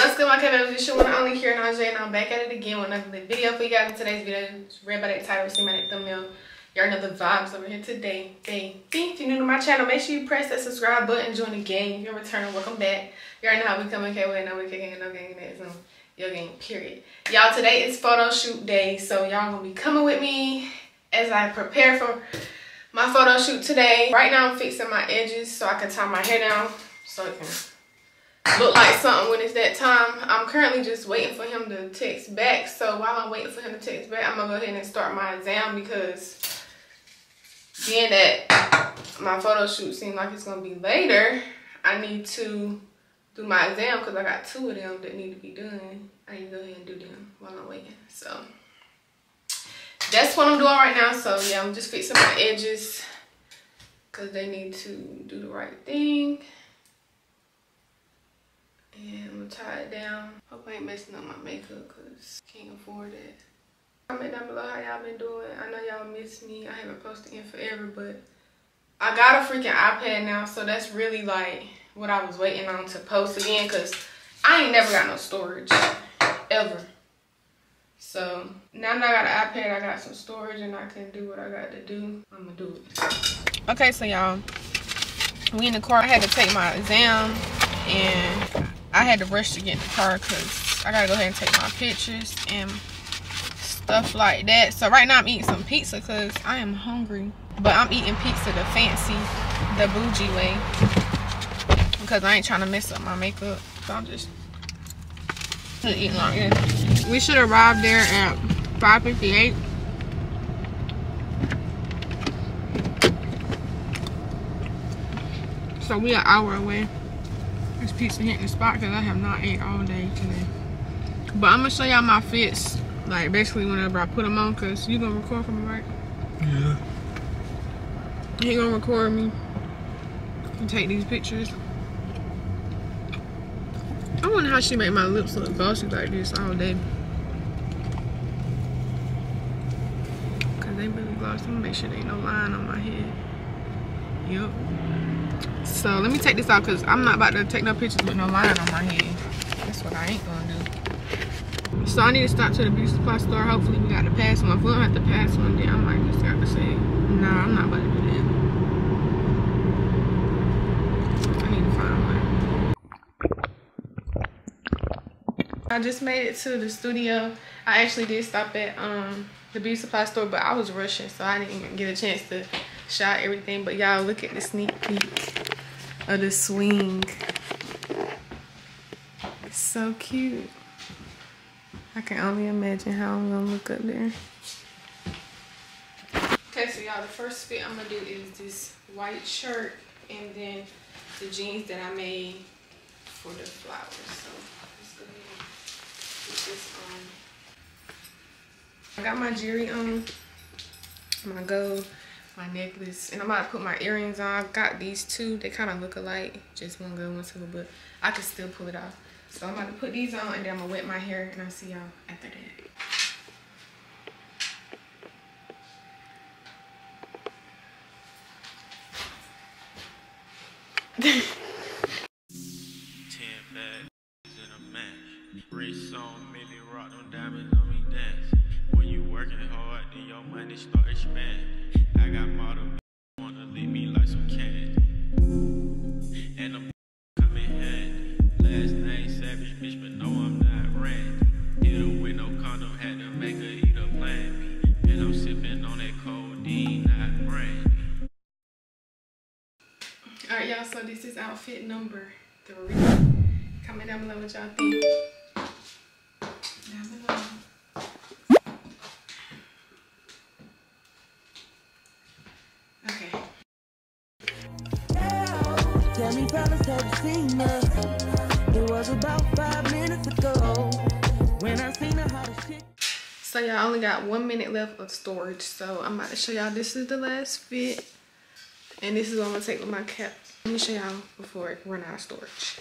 What's good, my Kevin? It's your one and only Kira Najee, and I'm back at it again with another video for you guys. In today's video, just read by that title, see my next thumbnail. Y'all know the vibes over here today. If you're new to my channel, make sure you press that subscribe button, join the gang. If you're returning, welcome back. Y'all know how we coming, okay? We ain't no wicked gang, no gang, that's no your gang, period. Y'all, today is photo shoot day, so y'all gonna be coming with me as I prepare for my photo shoot today. Right now, I'm fixing my edges so I can tie my hair down so it can look like something when it's that time. I'm currently just waiting for him to text back. So while I'm waiting for him to text back, I'm gonna go ahead and start my exam, because being that my photo shoot seems like it's gonna be later, I need to do my exam because I got two of them that need to be done. I need to go ahead and do them while I'm waiting. So that's what I'm doing right now. So yeah, I'm just fixing my edges because they need to do the right thing. And I'm gonna tie it down. Hope I ain't messing up my makeup, cause I can't afford it. Comment down below how y'all been doing. I know y'all miss me. I haven't posted in forever, but I got a freaking iPad now, so that's really like what I was waiting on to post again, cause I ain't never got no storage ever. So now that I got an iPad, I got some storage, and I can do what I got to do. I'm gonna do it. Okay, so y'all, we in the car. I had to take my exam, and I had to rush to get in the car because I gotta go ahead and take my pictures and stuff like that. So right now I'm eating some pizza because I am hungry. But I'm eating pizza the fancy, the bougie way, because I ain't trying to mess up my makeup. So I'm just eating like this. We should arrive there at 5:58. So we are an hour away. This pizza hitting the spot because I have not ate all day today. But I'm gonna show y'all my fits, like basically whenever I put them on, because you gonna record for me, right? Yeah. He gonna record me and take these pictures. I wonder how she make my lips look glossy like this all day. Cause they really glossy. I'm gonna make sure there ain't no line on my head. Yup. So let me take this out because I'm not about to take no pictures with no line on my head. That's what I ain't gonna do. So I need to stop to the beauty supply store. Hopefully we got to pass one. If we don't have to pass one, then I might just have to say, nah, I'm not about to do that. I need to find one. I just made it to the studio. I actually did stop at the beauty supply store, but I was rushing, so I didn't even get a chance to shot everything. But y'all, look at the sneak peek of the swing. It's so cute. I can only imagine how I'm gonna look up there. Okay, so y'all, the first fit I'm gonna do is this white shirt and then the jeans that I made for the flowers. So let's go ahead and put this on. I got my jewelry on, my gold, my necklace, and I'm about to put my earrings on. I got these two. They kind of look alike. Just one good, one silver, but I can still pull it off. So I'm about to put these on, and then I'm gonna wet my hair, and I'll see y'all after that. When you working hard, then your money start expanding. I got model wanna leave me like some candy, and I'm coming handy. Last name Savage, bitch, but no, I'm not Randy. It'll win no condom, had to make her eat a plan me, and I'm sipping on that codeine, not brandy. All right, y'all. So this is outfit number 3. Comment down below what y'all think. Down below. It was about 5 minutes ago when I seen her. So y'all, only got 1 minute left of storage, so I'm about to show y'all. This is the last fit, and this is what I'm gonna take with my cap. Let me show y'all before it run out of storage.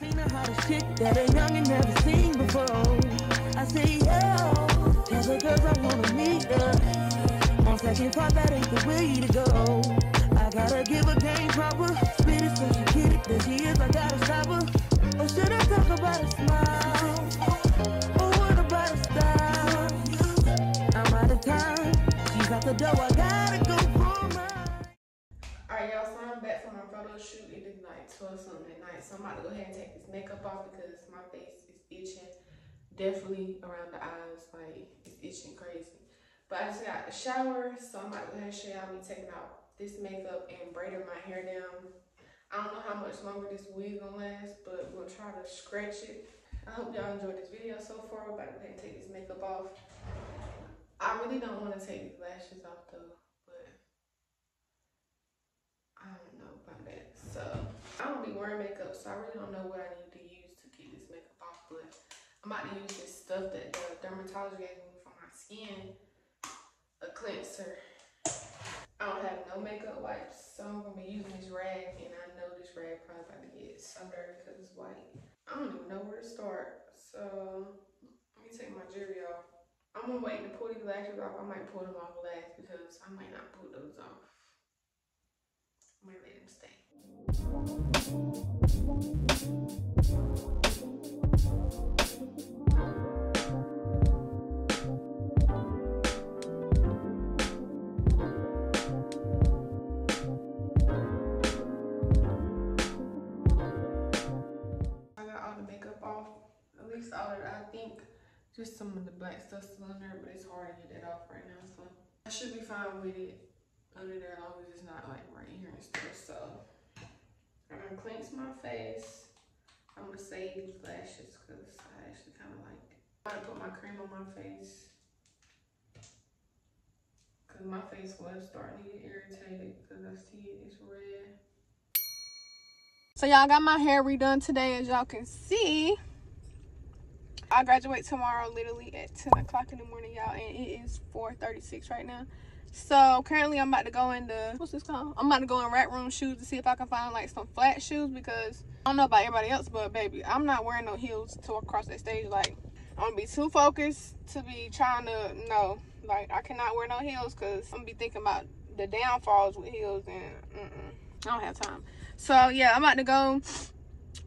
I seen a hottest chick that a youngin' never seen before. I say, yo, there's a girl I wanna meet her. On second thought, that ain't the way to go. I gotta give a game proper. Spit it so she get it. There she is, I gotta stop her. Or should I talk about a smile? So I gotta go for mine. Alright, y'all, so I'm back from my photo shoot. It is like 12 something at night. So I'm about to go ahead and take this makeup off because my face is itching. Definitely around the eyes, like it's itching crazy. But I just got a shower, so I'm about to go ahead and show y'all me taking out this makeup and braiding my hair down. I don't know how much longer this wig gonna last, but we're gonna try to scratch it. I hope y'all enjoyed this video so far. I'm about to go ahead and take this makeup off. I really don't want to take these lashes off though, but I don't know about that. So I don't be wearing makeup, so I really don't know what I need to use to get this makeup off, but I'm about to use this stuff that the dermatologist gave me for my skin, a cleanser. I don't have no makeup wipes, so I'm gonna be using this rag, and I know this rag probably about to get so dirty because it's white. I don't even know where to start, so let me take my jewelry off. I'm gonna wait to pull these lashes off. I might pull them off last because I might not pull those off. I might let them stay. I think just some of the black stuff still in there, but it's hard to get that off right now, so I should be fine with it under there as long as it's not like right here and stuff. So I'm gonna cleanse my face. I'm gonna save these lashes because I actually kind of like it. I'm gonna put my cream on my face because my face was starting to get irritated because I see it's red. So y'all, got my hair redone today, as y'all can see. I graduate tomorrow literally at 10 o'clock in the morning, y'all, and it is 4:36 right now. So currently I'm about to go into, what's this called? I'm about to go in Rat Room shoes to see if I can find like some flat shoes, because I don't know about everybody else, but baby, I'm not wearing no heels to across that stage. Like, I'm gonna be too focused to be trying to, no, like, I cannot wear no heels because I'm gonna be thinking about the downfalls with heels, and I don't have time. So yeah, I'm about to go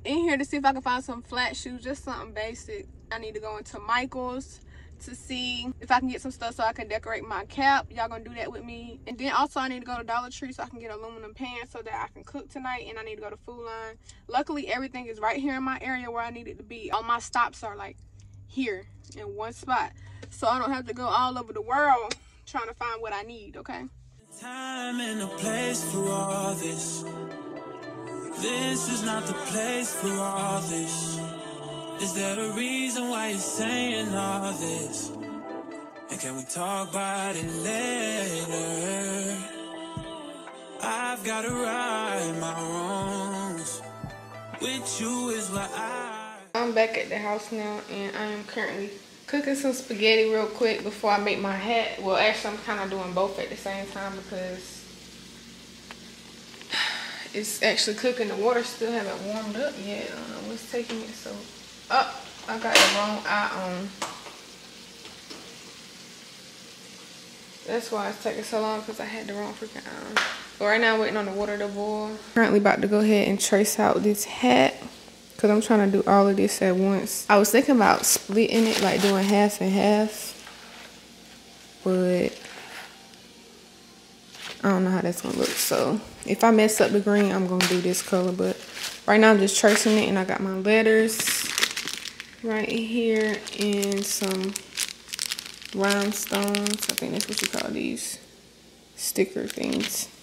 in here to see if I can find some flat shoes, just something basic. I need to go into Michael's to see if I can get some stuff so I can decorate my cap. Y'all gonna do that with me. And then also I need to go to Dollar Tree so I can get aluminum pans so that I can cook tonight. And I need to go to Food Line. Luckily everything is right here in my area where I need it to be. All my stops are like here in one spot, so I don't have to go all over the world trying to find what I need. Okay, time and a place for all this. This is not the place for all this. Is there a reason why you're saying all this? And can we talk about it later? I've gotta right my wrongs. With you is what I'm back at the house now, and I am currently cooking some spaghetti real quick before I make my hat. Well, actually, I'm kind of doing both at the same time because it's actually cooking. The water still haven't warmed up yet. I don't know what's taking it so... Oh, I got the wrong eye on. That's why it's taking so long, because I had the wrong freaking eye on. But right now I'm waiting on the water to boil. Currently about to go ahead and trace out this hat because I'm trying to do all of this at once. I was thinking about splitting it, like doing half and half, but I don't know how that's gonna look. So if I mess up the green, I'm gonna do this color. But right now I'm just tracing it, and I got my letters right here and some rhinestones. I think that's what you call these sticker things.